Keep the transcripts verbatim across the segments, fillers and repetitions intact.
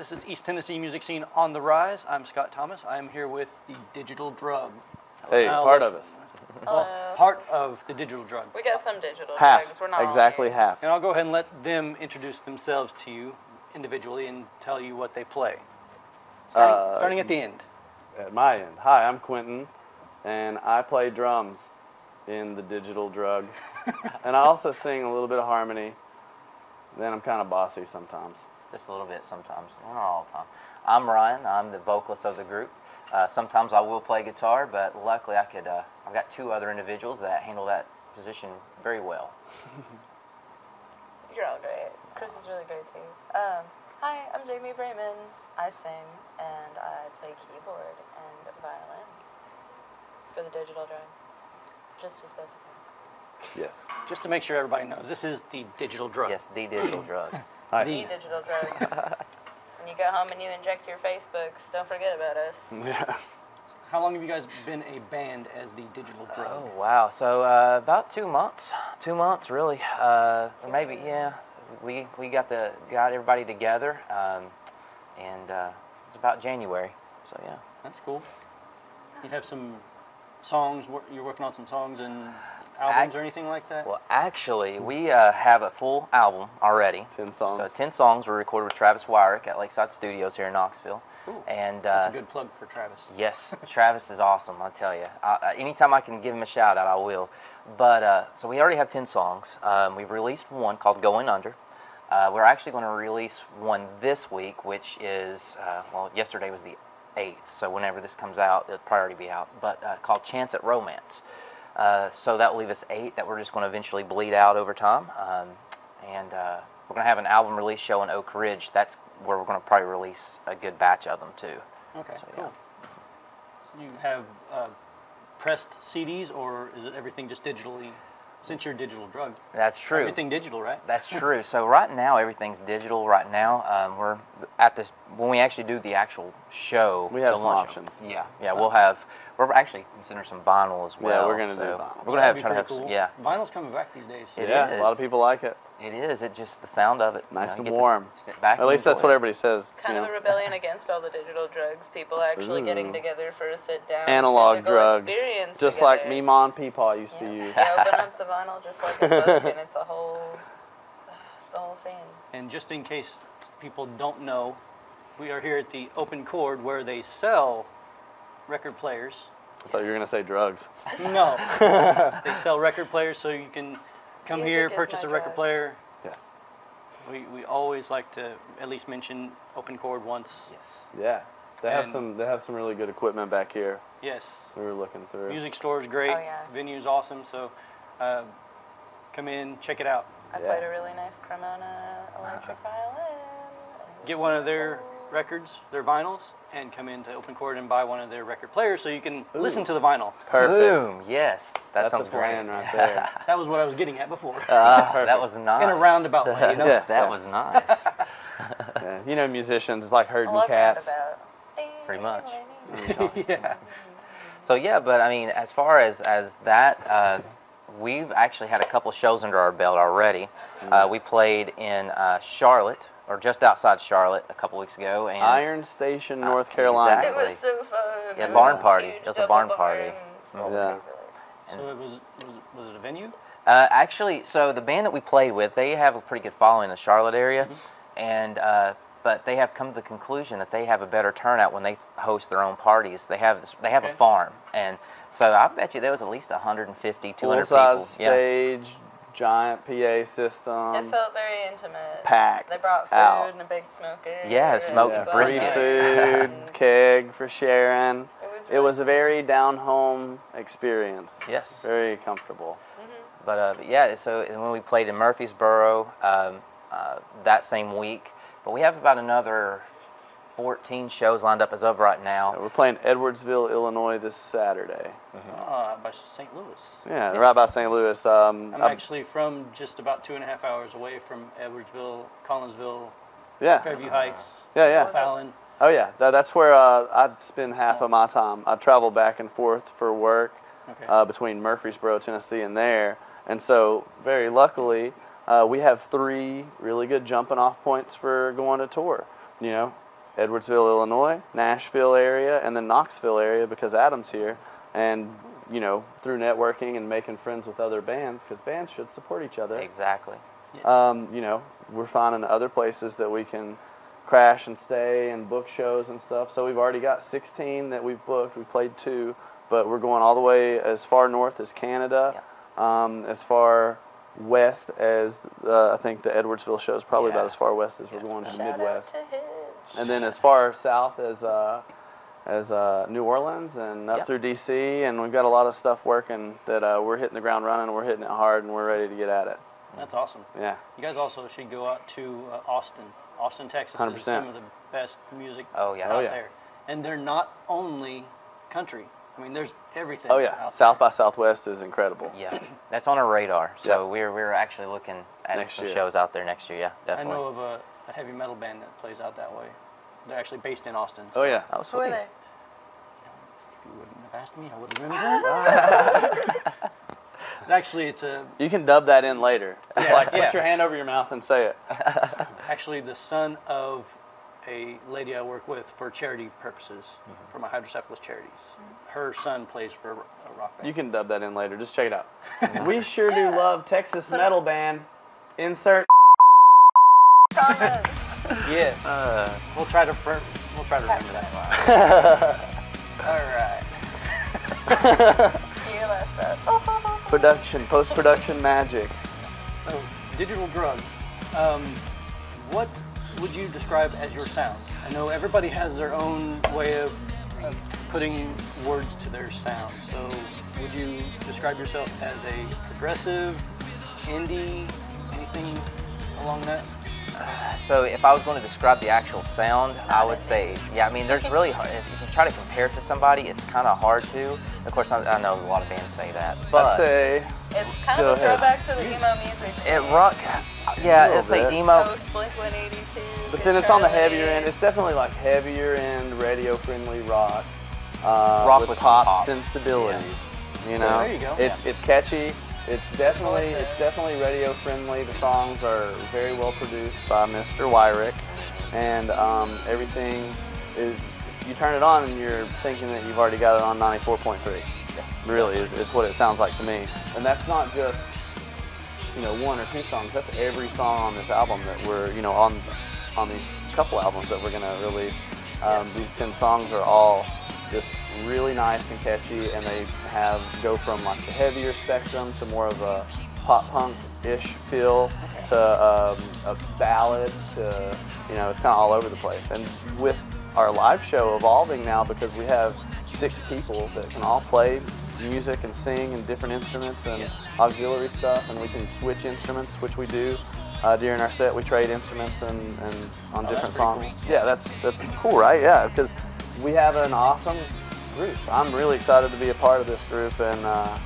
This is East Tennessee Music Scene on the Rise. I'm Scott Thomas. I'm here with The Digital Drug. Hey, Hello. part of us. Well, uh, part of The Digital Drug. We got some digital half, drugs. We're not exactly all half. And I'll go ahead and let them introduce themselves to you individually and tell you what they play. Starting, uh, starting at the end. At my end. Hi, I'm Quentin, and I play drums in The Digital Drug. And I also sing a little bit of harmony. Then I'm kind of bossy sometimes. Just a little bit sometimes, not all the time. I'm Ryan, I'm the vocalist of the group. Uh, sometimes I will play guitar, but luckily I could, uh, I've got two other individuals that handle that position very well. You're all great. Chris is really great too. Um, hi, I'm Jamie Brayman. I sing and I play keyboard and violin for The Digital Drug, just to specify. Yes. Just to make sure everybody knows, this is The Digital Drug. Yes, The Digital Drug. Hi. The Digital Drug. When you go home and you inject your Facebooks, don't forget about us. Yeah. How long have you guys been a band as The Digital Drug? Oh, wow. So uh, about two months. Two months, really. Uh, or maybe, yeah. We, we got the got everybody together, um, and uh, it's about January. So, yeah. That's cool. You have some songs, you're working on some songs and... albums or anything like that? Well, actually, we uh, have a full album already. Ten songs. So ten songs were recorded with Travis Wyrick at Lakeside Studios here in Knoxville. Ooh, and, uh, that's a good plug for Travis. Yes, Travis is awesome, I'll tell you. I, anytime I can give him a shout out, I will. But, uh, so we already have ten songs. Um, we've released one called Going Under. Uh, we're actually going to release one this week, which is, uh, well, yesterday was the eighth, so whenever this comes out, it'll probably already be out, but uh, called Chance at Romance. Uh, so that will leave us eight that we're just going to eventually bleed out over time. Um, and uh, we're going to have an album release show in Oak Ridge. That's where we're going to probably release a good batch of them, too. Okay, so, cool. Yeah. So you have uh, pressed C Ds, or is it everything just digitally, since you're a digital drug? That's true. Everything digital, right? That's true. So right now, everything's digital right now. Um, we're at this, when we actually do the actual show. We have some options. Yeah. Yeah, we'll have... We're actually considering some vinyl as well. Yeah, we're going to so do vinyl. We're going to have try to have cool. some, yeah. Vinyl's coming back these days. It yeah, is. A lot of people like it. It is. It just the sound of it. Nice you know, and warm. Sit back At and least that's it. what everybody says. Kind you know? of a rebellion against all the digital drugs. People actually Ooh. getting together for a sit down. Analog drugs. Experience just together. like me, Ma, and Peepaw used yeah. to use. You open up the vinyl just like a book, and it's a whole, it's a whole thing. And just in case people don't know, we are here at the Open Chord where they sell record players. I thought you were going to say drugs. No. They sell record players, so you can come Music here, purchase a record drug. player. Yes. We, we always like to at least mention Open Chord once. Yes. Yeah. They and have some They have some really good equipment back here. Yes. We were looking through. Music store is great. Oh, yeah. Venue's awesome, so uh, come in, check it out. I yeah. played a really nice Cremona electric uh-huh. violin. Get one of their records, their vinyls, and come into Open Chord and buy one of their record players so you can Ooh. listen to the vinyl. Perfect. Boom, yes. That That's sounds a plan great. right there. That was what I was getting at before. Uh, that was nice. In a roundabout way, you know? yeah, that yeah. was nice. yeah. You know, musicians like herding cats. Pretty much. yeah. So, yeah, but I mean, as far as, as that, uh, we've actually had a couple shows under our belt already. Mm-hmm. uh, we played in uh, Charlotte. Or just outside Charlotte a couple weeks ago, and Iron Station, North uh, Carolina. Exactly. It was so fun. Yeah, barn party. It was a barn party. Barn. Yeah. So it was, was it, was it a venue? Uh, actually, so the band that we played with, they have a pretty good following in the Charlotte area, mm-hmm. and uh, but they have come to the conclusion that they have a better turnout when they host their own parties. They have this, they have okay. a farm, and so I bet you there was at least one hundred fifty, two hundred full-size people. Stage. Yeah. Giant P A system. It felt very intimate. Packed. They brought food out. and a big smoker. Yeah, smoked yeah, brisket. Free food, keg for sharing. It was, really it was a very down-home experience. Yes. Very comfortable. Mm-hmm. But, uh, but yeah, so when we played in Murfreesboro um, uh, that same week, but we have about another fourteen shows lined up as of right now. Yeah, we're playing Edwardsville, Illinois this Saturday. Mm-hmm. uh, by Saint Louis. Yeah, yeah, right by Saint Louis. Um, I'm, I'm actually from just about two and a half hours away from Edwardsville, Collinsville, yeah. Fairview uh, Heights, yeah, yeah. Fallon. Oh yeah, that, that's where uh, I spend half of my time. I travel back and forth for work okay. uh, between Murfreesboro, Tennessee and there. And so very luckily, uh, we have three really good jumping off points for going to tour, you know. Edwardsville, Illinois, Nashville area, and the Knoxville area because Adam's here. And, you know, through networking and making friends with other bands, because bands should support each other. Exactly. Yes. Um, you know, we're finding other places that we can crash and stay and book shows and stuff. So we've already got sixteen that we've booked. We've played two, but we're going all the way as far north as Canada, yeah. um, as far west as uh, I think the Edwardsville show is probably yeah. about as far west as yes, we're going to the Midwest. And then as far south as uh, as uh, New Orleans and up yep. through D C and we've got a lot of stuff working that uh, we're hitting the ground running, we're hitting it hard, and we're ready to get at it. That's awesome. Yeah. You guys also should go out to uh, Austin. Austin, Texas one hundred percent. Is some of the best music oh, yeah. out oh, yeah. there. And they're not only country. I mean, there's everything. Oh, yeah. South there. by Southwest is incredible. Yeah. That's on our radar. So yep. we're, we're actually looking at next some year. shows out there next year. Yeah, definitely. I know of a, a heavy metal band that plays out that way. They're actually based in Austin. So. Oh, yeah. Oh, sweet. Who are they? If you wouldn't have asked me, I wouldn't remember. Actually, it's a... You can dub that in later. It's yeah, like, yeah. put your hand over your mouth and say it. Actually, the son of a lady I work with for charity purposes, mm-hmm. for my hydrocephalus charities. Mm-hmm. Her son plays for a rock band. You can dub that in later. Just check it out. We sure do love Texas metal band. Insert... Comments. Yes. Uh, we'll try to we'll try to remember that. All right. You left that. Production, post-production magic. Oh, Digital Drug. Um, what would you describe as your sound? I know everybody has their own way of, of putting words to their sound. So, would you describe yourself as a progressive, indie, anything along that? So if I was going to describe the actual sound, I would say, yeah, I mean, there's really, hard, if you try to compare it to somebody, it's kind of hard to. Of course, I, I know a lot of bands say that, but I'd say it's kind of a throwback to the emo music. It rock, yeah, it's like emo. Post Blink one eighty-two. But then it's on the heavier end. It's definitely like heavier end, radio-friendly rock, uh, rock with, with pop, pop sensibilities. Yeah. You know, well, there you go. It's yeah. it's catchy. It's definitely it's definitely radio friendly. The songs are very well produced by Mister Wyrick, and um, everything is. You turn it on and you're thinking that you've already got it on ninety-four point three. Really, is is what it sounds like to me. And that's not just you know one or two songs. That's every song on this album that we're you know on on these couple albums that we're gonna release. Um, these ten songs are all just really nice and catchy, and they have go from like the heavier spectrum to more of a pop punk-ish feel okay. to um, a ballad to, you know, it's kind of all over the place. And with our live show evolving now because we have six people that can all play music and sing and different instruments and yeah. auxiliary stuff, and we can switch instruments, which we do uh, during our set. We trade instruments and, and on oh, different songs. Cool. Yeah, that's, that's cool, right? Yeah, because we have an awesome group. I'm really excited to be a part of this group and uh,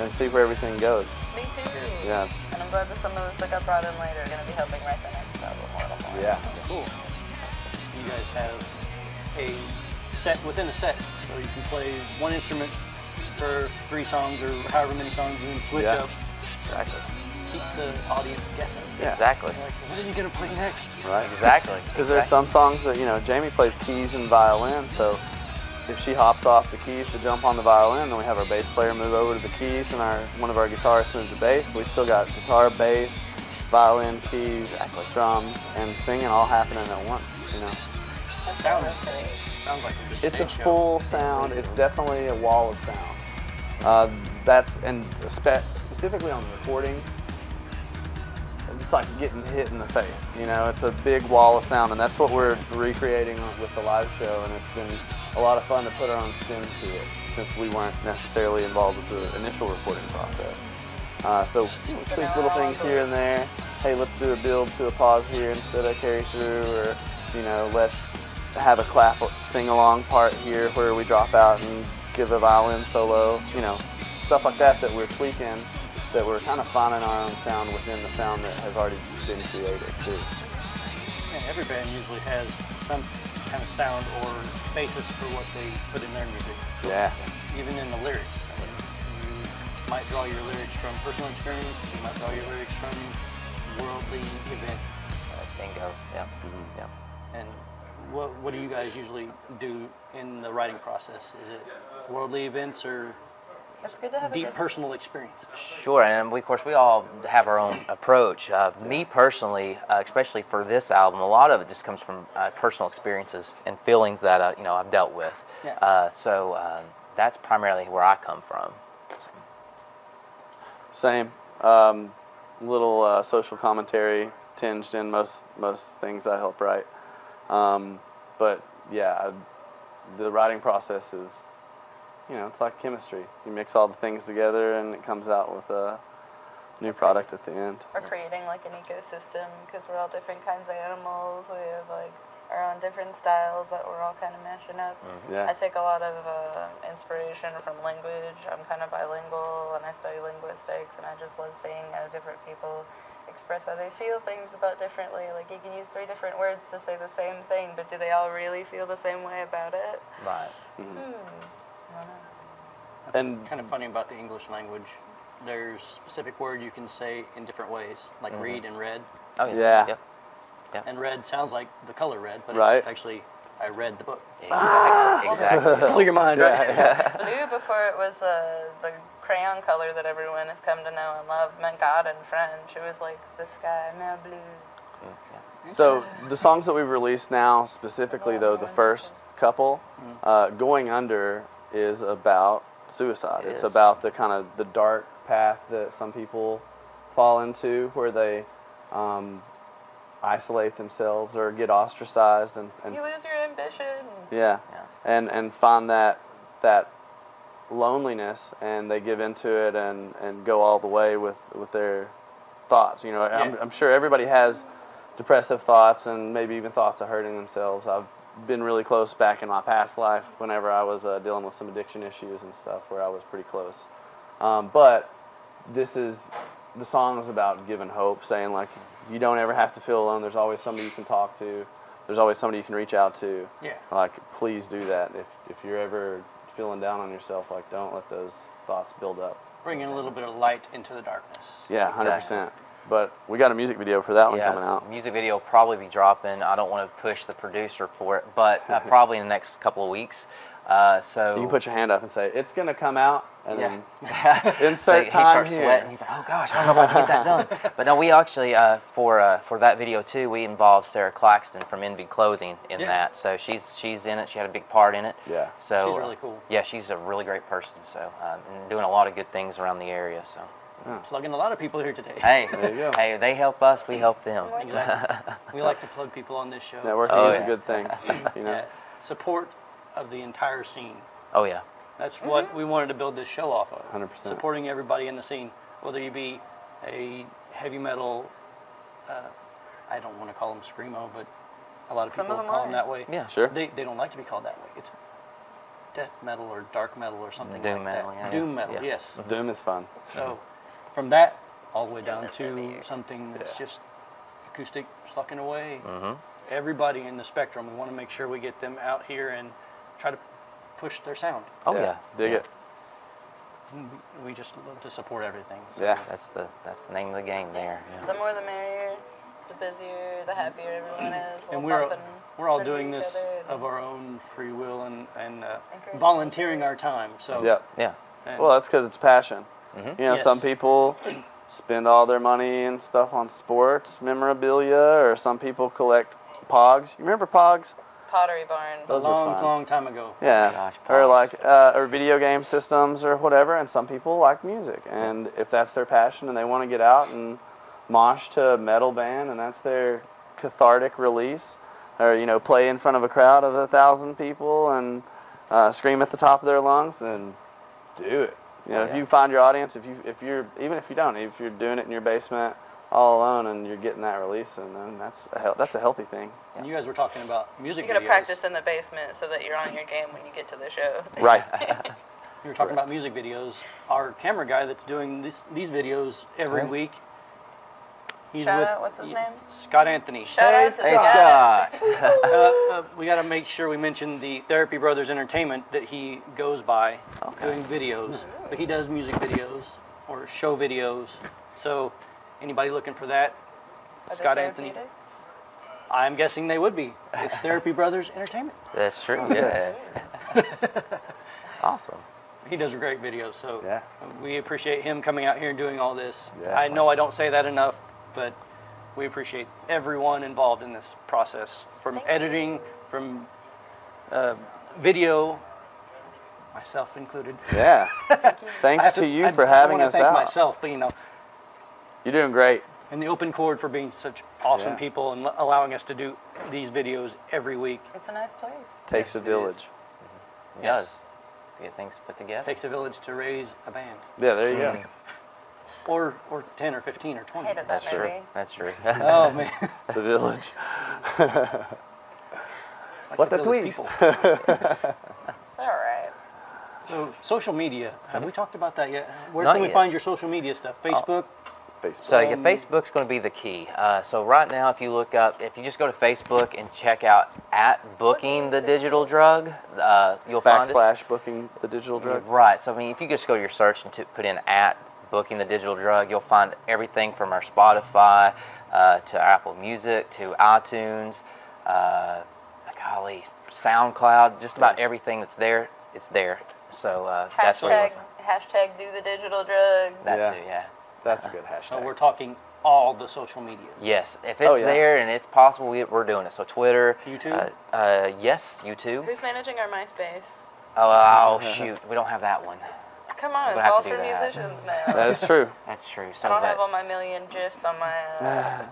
and see where everything goes. Me too. Yeah. And I'm glad that some of the stuff I brought in later are going to be helping write the next album a little more. Yeah. Cool. You guys have a set within a set, so you can play one instrument for three songs or however many songs you can switch yeah. up. Exactly. Keep the audience guessing. Yeah. Exactly. Like, what are you going to play next? Right. Exactly. Because there's some songs that, you know, Jamie plays keys and violin, so if she hops off the keys to jump on the violin, then we have our bass player move over to the keys and our one of our guitarists moves to bass. We still got guitar, bass, violin, keys, exactly. drums, and singing all happening at once, you know. That sounds, sounds like a good It's a show. full sound. It's definitely a wall of sound. Uh, that's, and spe specifically on the recording, it's like getting hit in the face, you know, it's a big wall of sound, and that's what we're recreating with the live show, and it's been a lot of fun to put our own spin to it, since we weren't necessarily involved with the initial recording process. Uh, so we tweak little things here and there, hey, let's do a build to a pause here instead of carry through, or, you know, let's have a clap sing-along part here where we drop out and give a violin solo, you know, stuff like that that we're tweaking. That we're kind of finding our own sound within the sound that has already been created too. Yeah, every band usually has some kind of sound or basis for what they put in their music. Yeah. Even in the lyrics. I mean, you might draw your lyrics from personal experience, you might draw your lyrics from worldly events. Uh, bingo, yeah. Mm-hmm. yeah. And What, what do you guys usually do in the writing process? Is it worldly events or That's good to have deep a good personal experience? Sure, and we, of course we all have our own approach. Uh, me personally, uh, especially for this album, a lot of it just comes from uh, personal experiences and feelings that uh, you know I've dealt with. Yeah. Uh, so uh, that's primarily where I come from. Same, um, little uh, social commentary tinged in most most things I help write. Um, but yeah, the writing process is, you know, it's like chemistry. You mix all the things together and it comes out with a new product at the end. We're creating like an ecosystem because we're all different kinds of animals. We have like our own different styles that we're all kind of mashing up. Mm-hmm. Yeah. I take a lot of uh, inspiration from language. I'm kind of bilingual and I study linguistics and I just love seeing how different people express how they feel things about differently. Like you can use three different words to say the same thing, but do they all really feel the same way about it? Right. Mm-hmm. Hmm. I don't know. That's and kind of funny about the English language. There's specific words you can say in different ways, like mm-hmm. read and red. Oh yeah. Yeah. Yep. Yep. And red sounds like the color red, but right. it's actually I read the book. Exactly. Ah! Exactly. Clear your mind, right? Yeah. Blue before it was uh, the crayon color that everyone has come to know and love meant God in French. It was like the sky, now blue. Okay. So the songs that we've released now, specifically though, the first couple, uh, Going Under is about suicide. It it's is. about the kind of the dark path that some people fall into where they um, isolate themselves or get ostracized. And, and you lose your ambition. Yeah. yeah. And, and find that that loneliness and they give into it and and go all the way with with their thoughts. You know, yeah. I'm, I'm sure everybody has depressive thoughts and maybe even thoughts of hurting themselves. I've been really close back in my past life whenever I was uh, dealing with some addiction issues and stuff where I was pretty close. Um, but this is the song is about giving hope, saying like you don't ever have to feel alone. There's always somebody you can talk to. There's always somebody you can reach out to. Yeah. Like please do that if if you're ever feeling down on yourself, like don't let those thoughts build up. Bringing a little bit of light into the darkness. Yeah, one hundred percent. Exactly. But we got a music video for that one yeah, coming out. Music video will probably be dropping. I don't want to push the producer for it, but uh, probably in the next couple of weeks. Uh, so you can put your hand up and say, it's going to come out, and yeah. then insert so time he starts here. Sweating. He's like, oh gosh, I don't know if I can get that done. But no, we actually, uh, for uh, for that video too, we involved Sarah Claxton from Envy Clothing in yeah. that. So she's she's in it. She had a big part in it. Yeah. So she's really cool. Uh, yeah, she's a really great person. So uh, and doing a lot of good things around the area. So yeah. plugging a lot of people here today. Hey, there you go. Hey, they help us, we help them. Exactly. We like to plug people on this show. Networking oh, is yeah. a good thing. You know, yeah. support of the entire scene. Oh yeah. That's mm-hmm. what we wanted to build this show off of. one hundred percent. Supporting everybody in the scene, whether you be a heavy metal, uh, I don't want to call them screamo, but a lot of Some people of them call are. them that way. Yeah, sure. They, they don't like to be called that way. It's death metal or dark metal or something Doom like metal, that. Yeah, Doom yeah. metal, yeah. yes. Mm-hmm. Doom is fun. So from that all the way down Doom to heavy. something that's yeah. just acoustic plucking away. Mm-hmm. Everybody in the spectrum, we want to make sure we get them out here and try to push their sound. Oh yeah, yeah. dig yeah. it. We just love to support everything. So. Yeah, that's the that's the name of the game there. Yeah. The more the merrier, the busier, the happier everyone is. And we're all, we're all doing this of our own free will and and uh, volunteering our time. So yeah, yeah. And well, that's because it's passion. Mm-hmm. You know, yes. some people spend all their money and stuff on sports memorabilia, or some people collect Pogs. You remember Pogs? Pottery Barn. Those a long, long time ago. Yeah, oh gosh, or like, uh, or video game systems or whatever, and some people like music, and if that's their passion and they want to get out and mosh to a metal band and that's their cathartic release, or, you know, play in front of a crowd of a thousand people and uh, scream at the top of their lungs, and do it. You know, oh, yeah. if you find your audience, if, you, if you're, even if you don't, if you're doing it in your basement, all alone, and you're getting that release, and then that's a that's a healthy thing. And you guys were talking about music videos. You gotta practice in the basement so that you're on your game when you get to the show. Right. You were talking Correct. about music videos. Our camera guy that's doing this, these videos every week. He's Shout with, out, what's his he, name? Scott Anthony. Shout hey, out to hey Scott. Scott. uh, uh, we gotta make sure we mention the Therapy Brothers Entertainment that he goes by okay. doing videos, mm-hmm. but he does music videos or show videos. So. Anybody looking for that? Are Scott Anthony. I'm guessing they would be. It's Therapy Brothers Entertainment. That's true, yeah. Awesome. He does great videos, so yeah. We appreciate him coming out here and doing all this. Yeah, I know I don't say that enough, but we appreciate everyone involved in this process, from Thank editing, you. from uh, video, myself included. Yeah. Thank you. Thanks to, to you I, for I having us thank out. Thank myself, but you know. You're doing great. And the Open Chord for being such awesome yeah. people and allowing us to do these videos every week. It's a nice place. Takes yes, a village. It yes. does. Get things put together. Takes a village to raise a band. Yeah, there you mm. go. Or or ten or fifteen or twenty. That's true. That's true. Oh man, the village. Like what the, the twist? All right. So social media. Have we talked about that yet? Where Not can we yet. find your social media stuff? Facebook. Oh. Facebook. So yeah, Facebook's going to be the key. Uh, so right now, if you look up, if you just go to Facebook and check out at Booking the Digital Drug, uh, you'll find us. Backslash Booking the Digital Drug. Right. So I mean, if you just go to your search and put in at Booking the Digital Drug, you'll find everything from our Spotify uh, to our Apple Music to iTunes, uh, golly, SoundCloud, just about everything that's there. It's there. So uh, hashtag, that's where you're hashtag Do the Digital Drug. That yeah. too. Yeah. That's a good hashtag. So we're talking all the social media. Yes, if it's oh, yeah. there and it's possible, we're doing it. So Twitter, YouTube. Uh, uh, yes, YouTube. Who's managing our MySpace? Oh, oh shoot, we don't have that one. Come on, it's all for musicians now. That is true. That's true. So I don't but, have all my million GIFs on my, uh,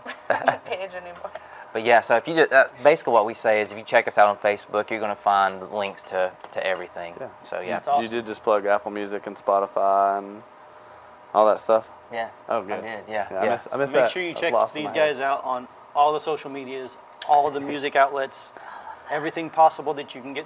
my page anymore. But yeah, so if you just, uh, basically what we say is if you check us out on Facebook, you're going to find links to to everything. Yeah. So yeah, awesome. You did just plug Apple Music and Spotify and all that stuff. Yeah. Oh, good. I did. Yeah. yeah, yeah. I missed, I missed Make that. sure you check these guys out on all the social medias, all of the music outlets, everything possible that you can get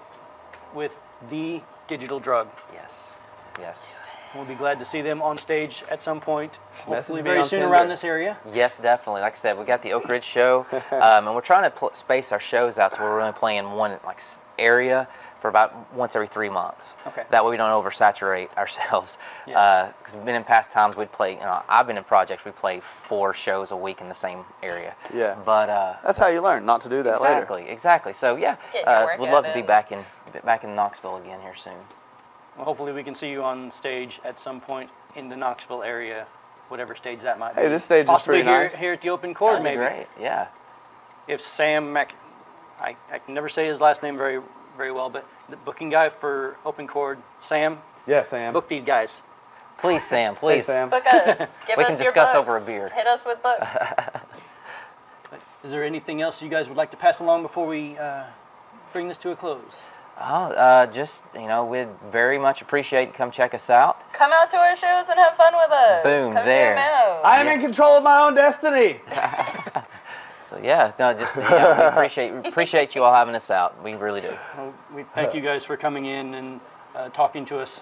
with The Digital Drug. Yes. Yes. We'll be glad to see them on stage at some point. Hopefully very soon around this area. Yes, definitely. Like I said, we got the Oak Ridge show, um, and we're trying to space our shows out to where we're only playing one like area for about once every three months. Okay. That way we don't oversaturate ourselves. Because yeah. uh, been in past times we'd play. You know, I've been in projects we play four shows a week in the same area. Yeah. But uh, that's how you learn not to do that. Exactly. Later. Exactly. So yeah, uh, we'd love to be back in back in Knoxville again here soon. Well, hopefully we can see you on stage at some point in the Knoxville area, whatever stage that might be. Hey, this stage Possibly is pretty here, nice. here at the Open Chord, maybe. Great, yeah. If Sam Mac, I, I can never say his last name very very well, but the booking guy for Open Chord, Sam. Yeah, Sam. Book these guys. Please, Sam, please. Hey, Sam. Book us. Give we us can your discuss books. over a beer. Hit us with books. Is there anything else you guys would like to pass along before we uh, bring this to a close? Oh, uh, just, you know, we'd very much appreciate you come check us out. Come out to our shows and have fun with us. Boom, come there. I am yeah. in control of my own destiny. So, yeah, no, just, yeah, we appreciate, appreciate you all having us out. We really do. Well, we thank you guys for coming in and uh, talking to us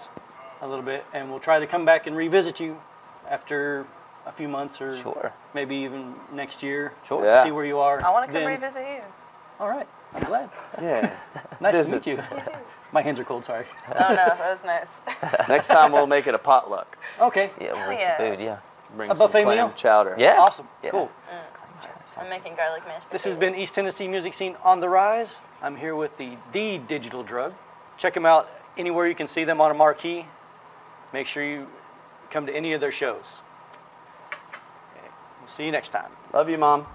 a little bit. And we'll try to come back and revisit you after a few months or sure. maybe even next year. Sure. Yeah. See where you are. I want to come then. revisit you. All right. I'm glad. Yeah. Nice Visits. to meet you. you My hands are cold, sorry. Oh, no, that was nice. Next time we'll make it a potluck. Okay. Yeah, we'll bring yeah. some food, yeah. Bring a some buffet clam meal? chowder. Yeah. Awesome. Yeah. Cool. Mm. I'm making garlic mashed potatoes. This has been East Tennessee Music Scene on the Rise. I'm here with the The Digital Drug. Check them out anywhere you can see them on a marquee. Make sure you come to any of their shows. Okay. We'll see you next time. Love you, Mom.